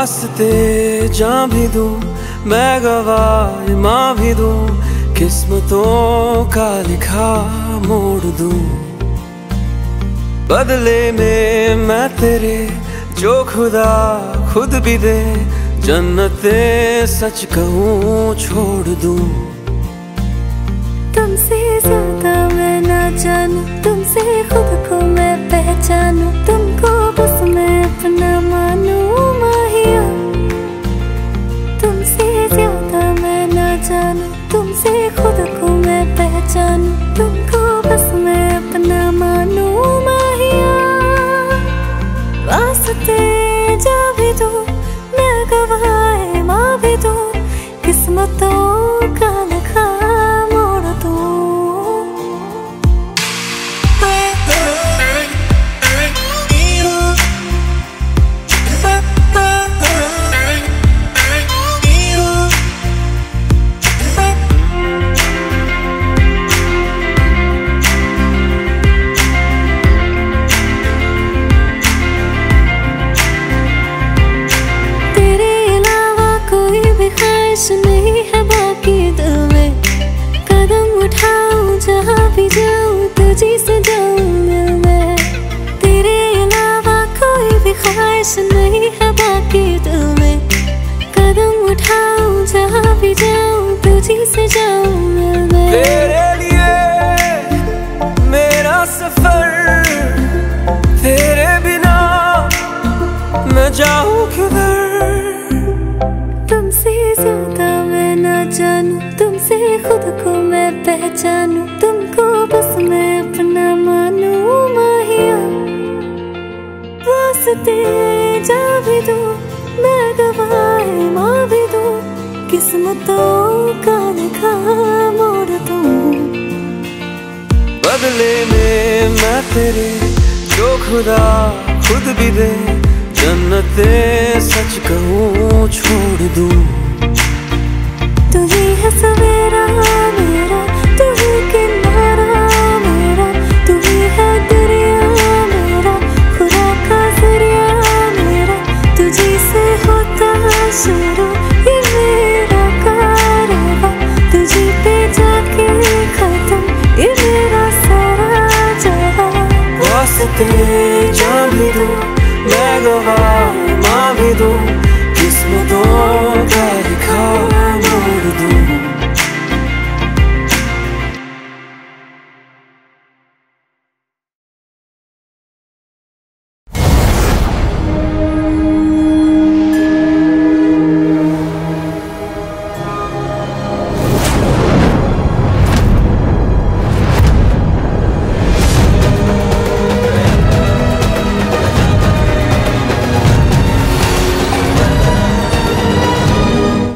वास्ते जान भी दूं, मैं गवाह मां भी दूं, किस्मतों का लिखा मोड़ दूं। बदले में मैं तेरे जो खुदा खुद भी दे, जन्नते सच कहूँ छोड़ दूं। तुमसे ज्यादा मैं ना जानूं, तुमसे खुद को मैं पहचानूं, तुमको बस मैं अपना मानूं। माहिया तुमसे ज्यादा मैं ना जानूं, तुमसे खुद को मैं पहचानूं, तुमको बस मैं अपना मानूं। माहिया वास्ते जा भी दूं, मैं गवाह मां भी दूं, किस्मतों का लिखा नहीं है बाकी दिल में। कदम उठाऊं जहाँ भी जाऊं, तुझी से जाऊं मैं। तेरे अलावा कोई भी ख्वाहिश नहीं है बाकी दिल में। कदम उठाऊं जहाँ भी जाऊं, तुझी से जाऊं मैं। तेरे लिए मेरा सफर, तेरे बिना मैं जाऊं किधर। तुमसे ज्यादा मैं ना जानूं, तुमसे खुद को मैं पहचानूं, तुमको बस मैं अपना मानूं। माहिया वास्ते जा भी दूं, मैं गवाह मां भी दूं, किस्मतों का लिखा मोड़ दूं। बदले में मैं तेरे जो खुदा खुद भी दे, जन्नते सच कहूँ छोड़ दूं। तू ही है सवेरा मेरा, तू ही किनारा मेरा, तू ही है दरिया मेरा, खुदा का जरिया मेरा। तुझे से होता शुरू ये मेरा कारवा, तुझे पे जाके खत्म ये मेरा सारा जहां। वास्ते जान भी दूं, मैं गवाह मां भी दूं, किस्मतों का